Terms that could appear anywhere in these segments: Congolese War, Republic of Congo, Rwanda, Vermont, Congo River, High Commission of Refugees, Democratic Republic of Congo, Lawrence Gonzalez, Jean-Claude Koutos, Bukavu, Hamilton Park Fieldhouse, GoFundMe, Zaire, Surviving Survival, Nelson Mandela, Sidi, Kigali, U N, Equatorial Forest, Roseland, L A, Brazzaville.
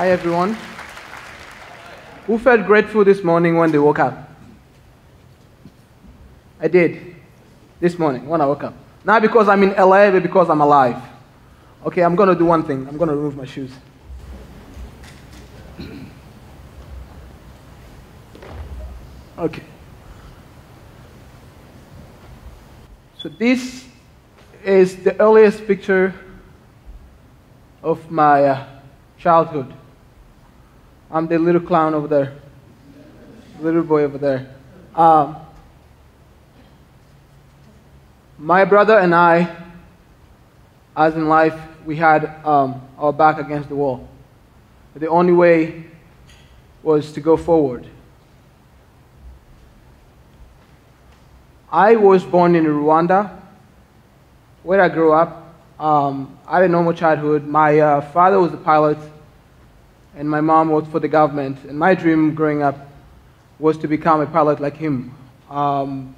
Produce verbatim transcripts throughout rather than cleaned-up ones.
Hi, everyone. Who felt grateful this morning when they woke up? I did. This morning, when I woke up. Not because I'm in L A, but because I'm alive. Okay, I'm going to do one thing. I'm going to remove my shoes. Okay. So this is the earliest picture of my uh, childhood. I'm the little clown over there, little boy over there. Um, my brother and I, as in life, we had um, our back against the wall. The only way was to go forward. I was born in Rwanda, where I grew up. Um, I had a normal childhood. My uh, father was a pilot, and my mom worked for the government. And my dream growing up was to become a pilot like him. Um,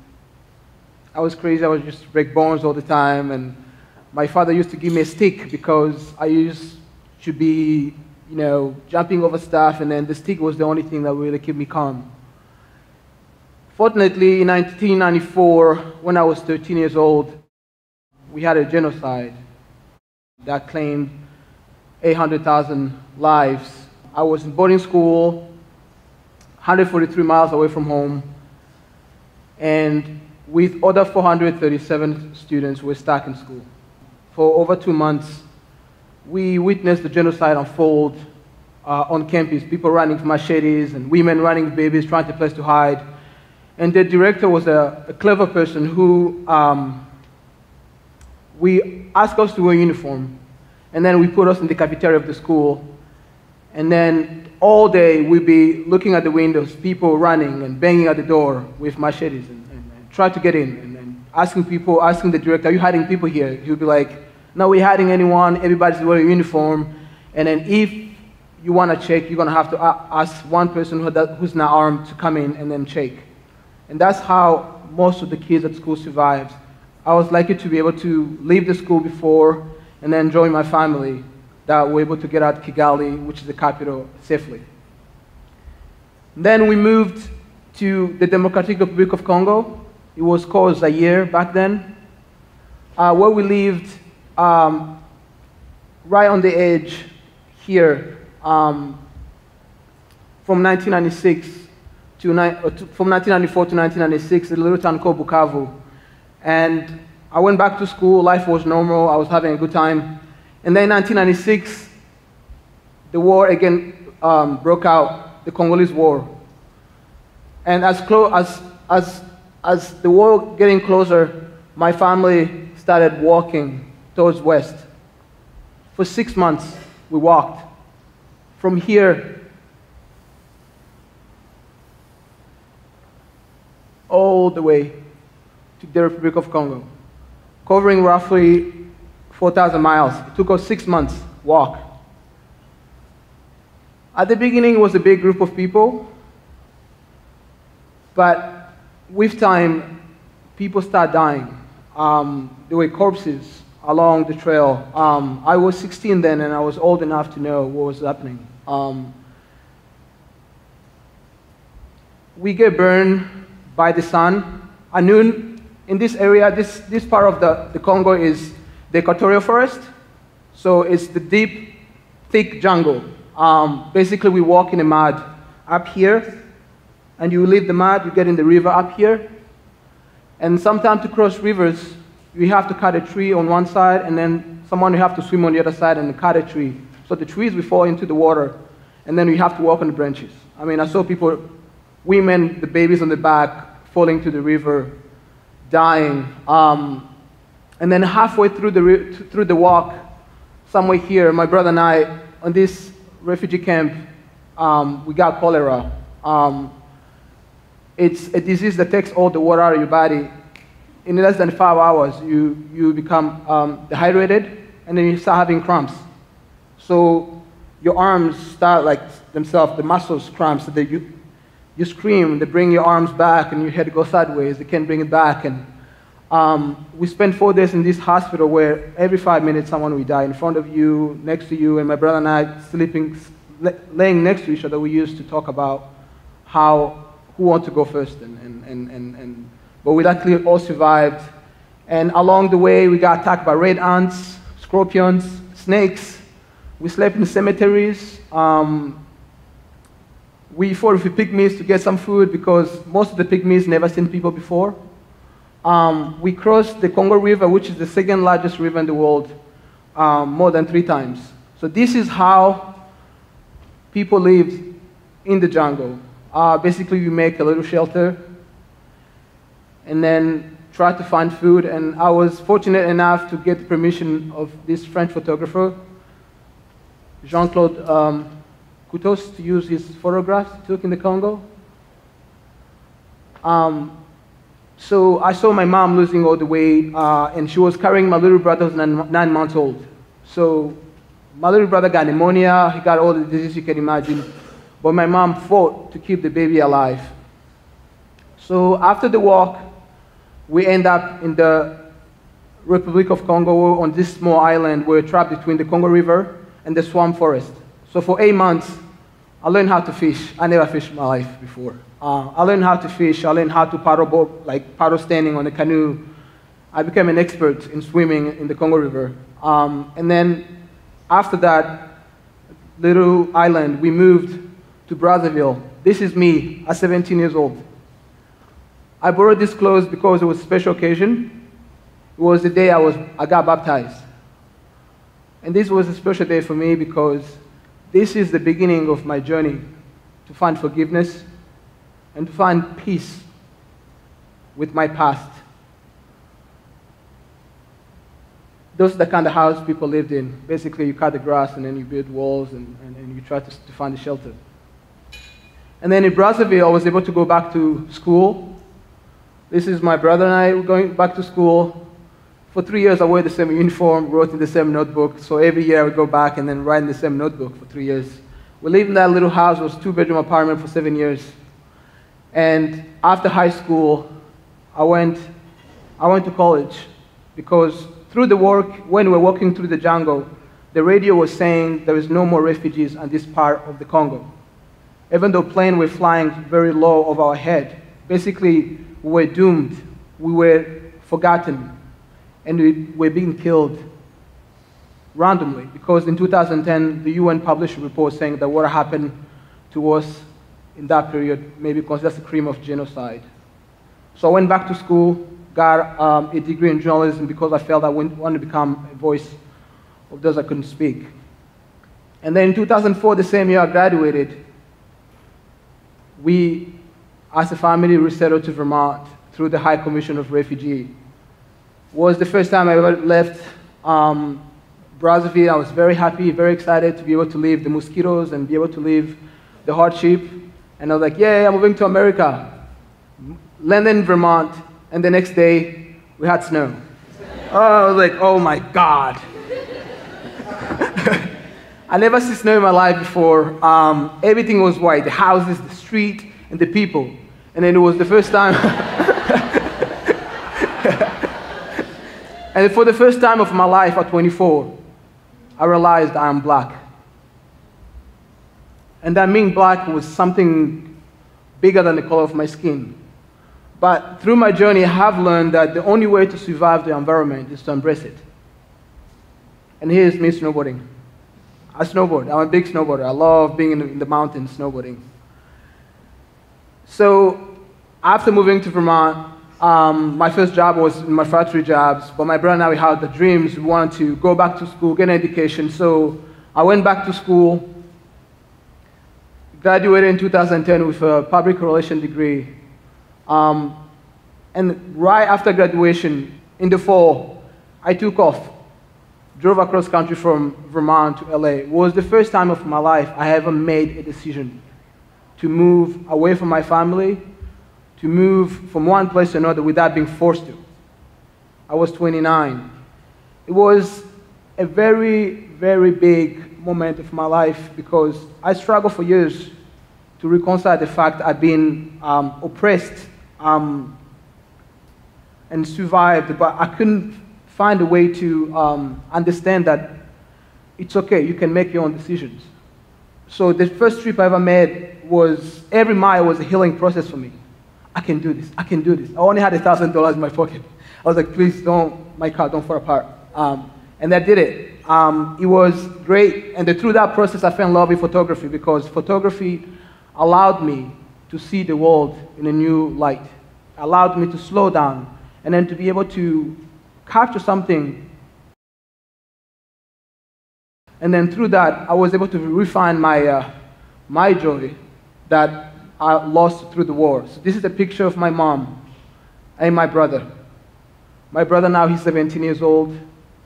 I was crazy. I would just break bones all the time. And my father used to give me a stick because I used to be, you know, jumping over stuff. And then the stick was the only thing that really kept me calm. Fortunately, in nineteen ninety-four, when I was thirteen years old, we had a genocide that claimed eight hundred thousand lives. I was in boarding school, one hundred forty-three miles away from home, and with other four hundred thirty-seven students were stuck in school. For over two months, we witnessed the genocide unfold uh, on campus, people running from machetes and women running with babies, trying to place to hide. And the director was a, a clever person who, um, we asked us to wear a uniform, and then we put us in the cafeteria of the school, and then all day we'd be looking at the windows, people running and banging at the door with machetes, and, and, and try to get in, and, and asking people, asking the director, are you hiding people here? He would be like, no, we're hiding anyone, everybody's wearing a uniform, and then if you want to check, you're going to have to ask one person who's not armed to come in and then check. And that's how most of the kids at school survived. I was lucky to be able to leave the school before and then join my family that were able to get out of Kigali, which is the capital, safely. Then we moved to the Democratic Republic of Congo. It was called Zaire back then, uh, where we lived um, right on the edge here um, from nineteen ninety-six. To, from nineteen ninety-four to nineteen ninety-six, in a little town called Bukavu. And I went back to school, life was normal, I was having a good time. And then in nineteen ninety-six, the war again um, broke out, the Congolese War. And as, as, as, as the war getting closer, my family started walking towards west. For six months, we walked. From here, all the way to the Republic of Congo, covering roughly four thousand miles. It took us six months walk. At the beginning, it was a big group of people, but with time, people started dying. Um, there were corpses along the trail. Um, I was sixteen then, and I was old enough to know what was happening. Um, we get burned by the sun. At noon, in this area, this, this part of the, the Congo is the Equatorial Forest. So it's the deep, thick jungle. Um, basically, we walk in the mud up here, and you leave the mud, you get in the river up here. And sometimes to cross rivers, you have to cut a tree on one side, and then someone you have to swim on the other side and cut a tree. So the trees will fall into the water, and then you have to walk on the branches. I mean, I saw people, women, the babies on the back, falling to the river, dying. Um, and then halfway through the, through the walk, somewhere here, my brother and I, on this refugee camp, um, we got cholera. Um, it's a disease that takes all the water out of your body. In less than five hours, you, you become um, dehydrated, and then you start having cramps. So your arms start like themselves, the muscles cramps, so that you, you scream, they bring your arms back and your head goes sideways, they can't bring it back. And um, we spent four days in this hospital where every five minutes someone would die in front of you, next to you, and my brother and I sleeping, laying next to each other, we used to talk about how, who wants to go first, and, and, and, and, and but we luckily all survived. And along the way, we got attacked by red ants, scorpions, snakes. We slept in cemeteries. Um, we fought with the pygmies to get some food because most of the pygmies never seen people before. Um, we crossed the Congo River, which is the second largest river in the world, um, more than three times. So this is how people lived in the jungle. Uh, basically, you make a little shelter and then try to find food. And I was fortunate enough to get the permission of this French photographer, Jean-Claude um, Koutos, to use his photographs he took in the Congo. Um, so I saw my mom losing all the weight, uh, and she was carrying my little brother who's nine, nine months old. So my little brother got pneumonia, he got all the diseases you can imagine. But my mom fought to keep the baby alive. So after the walk, we end up in the Republic of Congo on this small island. We're trapped between the Congo River and the swamp forest. So for eight months, I learned how to fish. I never fished in my life before. Uh, I learned how to fish. I learned how to paddle boat, like paddle standing on a canoe. I became an expert in swimming in the Congo River. Um, and then after that little island, we moved to Brazzaville. This is me at seventeen years old. I borrowed these clothes because it was a special occasion. It was the day I, was, I got baptized. And this was a special day for me because this is the beginning of my journey to find forgiveness and to find peace with my past. Those are the kind of house people lived in. Basically, you cut the grass and then you build walls and, and, and you try to, to find a shelter. And then in Brazzaville, I was able to go back to school. This is my brother and I going back to school. For three years, I wore the same uniform, wrote in the same notebook. So every year, I would go back and then write in the same notebook for three years. We lived in that little house. It was a two-bedroom apartment for seven years. And after high school, I went, I went to college because through the work, when we were walking through the jungle, the radio was saying there is no more refugees on this part of the Congo. Even though planes were flying very low over our head, basically, we were doomed. We were forgotten. And we were being killed randomly because in two thousand ten, the U N published a report saying that what happened to us in that period may be considered a crime of genocide. So I went back to school, got um, a degree in journalism because I felt I wanted to become a voice of those I couldn't speak. And then in two thousand four, the same year I graduated, we, as a family, resettled to Vermont through the High Commission of Refugees. Was the first time I ever left um, Brazzaville. I was very happy, very excited to be able to leave the mosquitoes and be able to leave the hardship. And I was like, yeah, I'm moving to America. Landed in Vermont, and the next day, we had snow. Oh, I was like, oh my God. I never see snow in my life before. Um, everything was white, the houses, the street, and the people. And then it was the first time. And for the first time of my life at twenty-four, I realized I'm black. And that being black was something bigger than the color of my skin. But through my journey, I have learned that the only way to survive the environment is to embrace it. And here's me snowboarding. I snowboard. I'm a big snowboarder. I love being in the mountains snowboarding. So after moving to Vermont, Um, my first job was in my factory jobs, but my brother and I, we had the dreams. We wanted to go back to school, get an education. So I went back to school, graduated in two thousand ten with a public relations degree. Um, and right after graduation, in the fall, I took off, drove across country from Vermont to L A. It was the first time of my life I ever made a decision to move away from my family, to move from one place to another without being forced to. I was twenty-nine. It was a very, very big moment of my life because I struggled for years to reconcile the fact I'd been um, oppressed um, and survived, but I couldn't find a way to um, understand that it's okay, you can make your own decisions. So the first trip I ever made was, every mile was a healing process for me. I can do this, I can do this. I only had a thousand dollars in my pocket. I was like, please don't, my car, don't fall apart. Um, and I did it. Um, it was great, and the, through that process I fell in love with photography, because photography allowed me to see the world in a new light. Allowed me to slow down, and then to be able to capture something. And then through that, I was able to refine my, uh, my joy that I lost through the war. So this is a picture of my mom and my brother. My brother now, he's seventeen years old.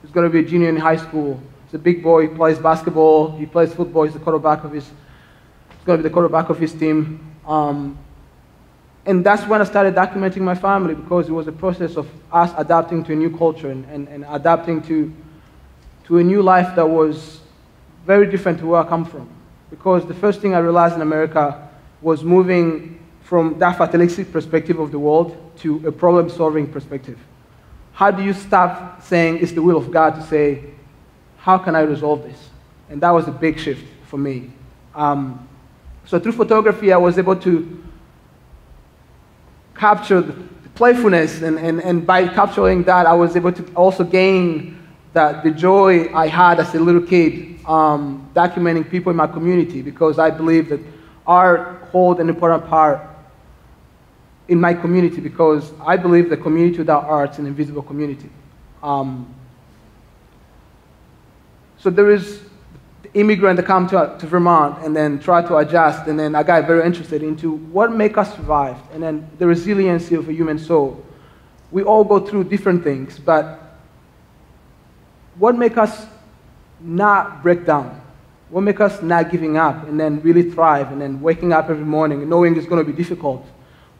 He's gonna be a junior in high school. He's a big boy, he plays basketball, he plays football, he's the quarterback of his, he's gonna be the quarterback of his team. Um, and that's when I started documenting my family, because it was a process of us adapting to a new culture and, and, and adapting to, to a new life that was very different to where I come from. Because the first thing I realized in America was moving from that fatalistic perspective of the world to a problem-solving perspective. How do you stop saying it's the will of God to say, how can I resolve this? And that was a big shift for me. Um, so through photography, I was able to capture the playfulness, and, and, and by capturing that, I was able to also gain that the joy I had as a little kid um, documenting people in my community, because I believe that art holds an important part in my community, because I believe the community without art is an invisible community. Um, so there is the immigrant that come to, to Vermont and then try to adjust, and then I got very interested into what make us survive, and then the resiliency of a human soul. We all go through different things, but what make us not break down? What make us not giving up and then really thrive, and then waking up every morning and knowing it's gonna be difficult,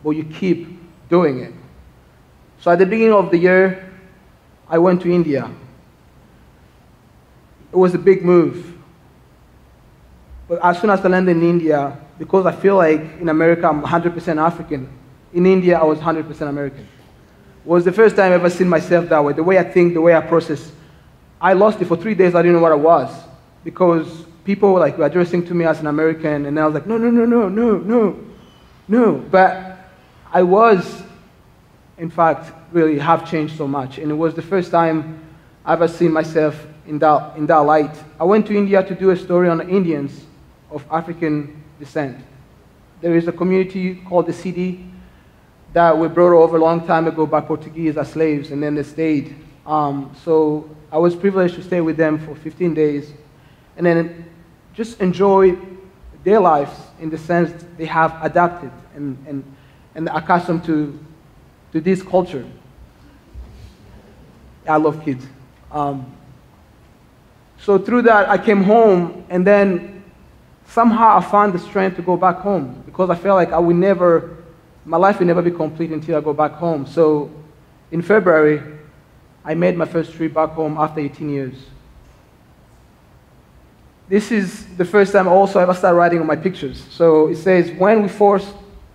but you keep doing it? So at the beginning of the year, I went to India. It was a big move. But as soon as I landed in India, because I feel like in America I'm one hundred percent African, in India I was one hundred percent American. It was the first time I ever seen myself that way, the way I think, the way I process. I lost it for three days, I didn't know what I was, because people were, like, were addressing to me as an American, and I was like, no, no, no, no, no, no, no. But I was, in fact, really have changed so much, and it was the first time I've ever seen myself in that, in that light. I went to India to do a story on the Indians of African descent. There is a community called the Sidi that we brought over a long time ago by Portuguese as slaves, and then they stayed. Um, so I was privileged to stay with them for fifteen days, and then just enjoy their lives in the sense they have adapted and, and, and accustomed to, to this culture. I love kids. Um, so through that, I came home, and then somehow I found the strength to go back home, because I felt like I would never, my life would never be complete until I go back home. So in February, I made my first trip back home after eighteen years. This is the first time I also ever started writing on my pictures. So it says, when we, force,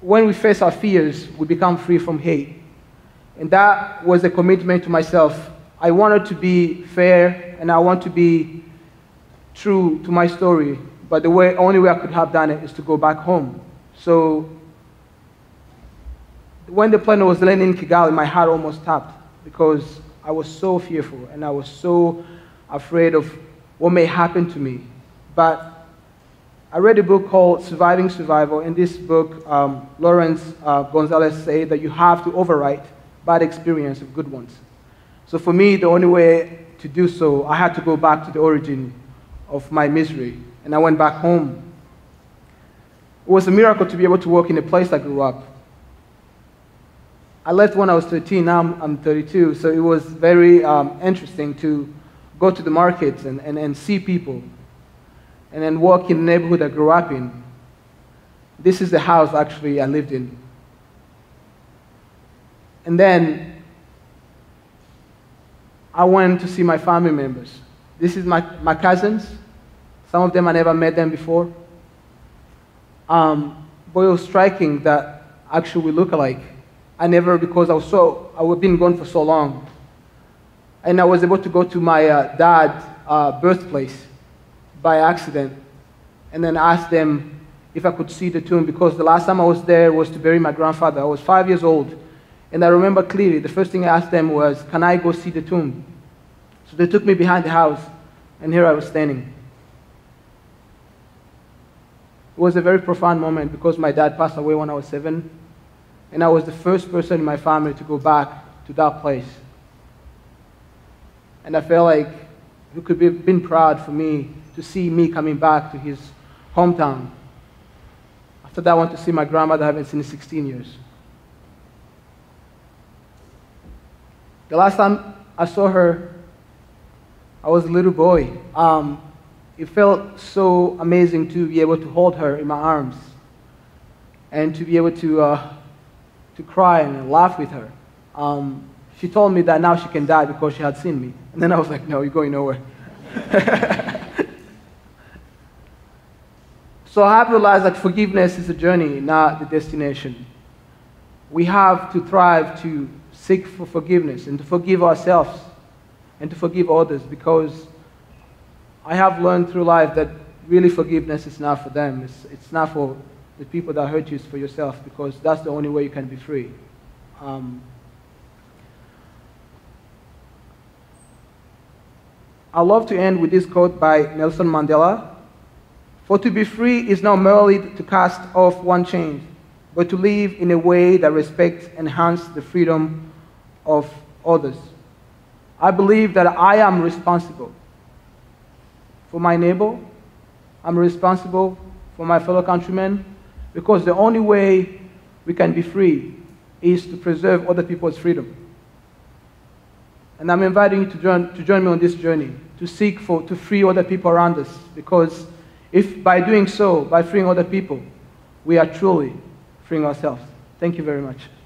when we face our fears, we become free from hate. And that was a commitment to myself. I wanted to be fair, and I want to be true to my story, but the way, only way I could have done it is to go back home. So when the plane was landing in Kigali, my heart almost stopped, because I was so fearful, and I was so afraid of what may happen to me. But I read a book called Surviving Survival. In this book, um, Lawrence uh, Gonzalez said that you have to overwrite bad experience of good ones. So for me, the only way to do so, I had to go back to the origin of my misery, and I went back home. It was a miracle to be able to work in a place I grew up. I left when I was thirteen, now I'm, I'm thirty-two, so it was very um, interesting to go to the markets and, and, and see people, and then walk in the neighborhood I grew up in. This is the house, actually, I lived in. And then I went to see my family members. This is my, my cousins. Some of them, I never met them before. Um, but it was striking that actually we look alike. I never, because I was so, I had been gone for so long. And I was able to go to my uh, dad's uh, birthplace by accident. and then asked them if I could see the tomb, because the last time I was there was to bury my grandfather. I was five years old. And I remember clearly, the first thing I asked them was, can I go see the tomb? So they took me behind the house, and here I was standing. It was a very profound moment because my dad passed away when I was seven, and I was the first person in my family to go back to that place. And I felt like it could have been proud for me to see me coming back to his hometown. After that, I went to see my grandmother I haven't seen in sixteen years. The last time I saw her, I was a little boy. Um, it felt so amazing to be able to hold her in my arms and to be able to, uh, to cry and laugh with her. Um, she told me that now she can die because she had seen me. And then I was like, no, you're going nowhere. So I have realized that forgiveness is a journey, not the destination. We have to thrive to seek for forgiveness and to forgive ourselves and to forgive others, because I have learned through life that really forgiveness is not for them. It's, it's not for the people that hurt you, it's for yourself, because that's the only way you can be free. Um, I love to end with this quote by Nelson Mandela. "For to be free is not merely to cast off one chain, but to live in a way that respects and enhances the freedom of others." I believe that I am responsible for my neighbor. I'm responsible for my fellow countrymen, because the only way we can be free is to preserve other people's freedom. And I'm inviting you to join, to join me on this journey, to seek for, to free other people around us, because if by doing so, by freeing other people, we are truly freeing ourselves. Thank you very much.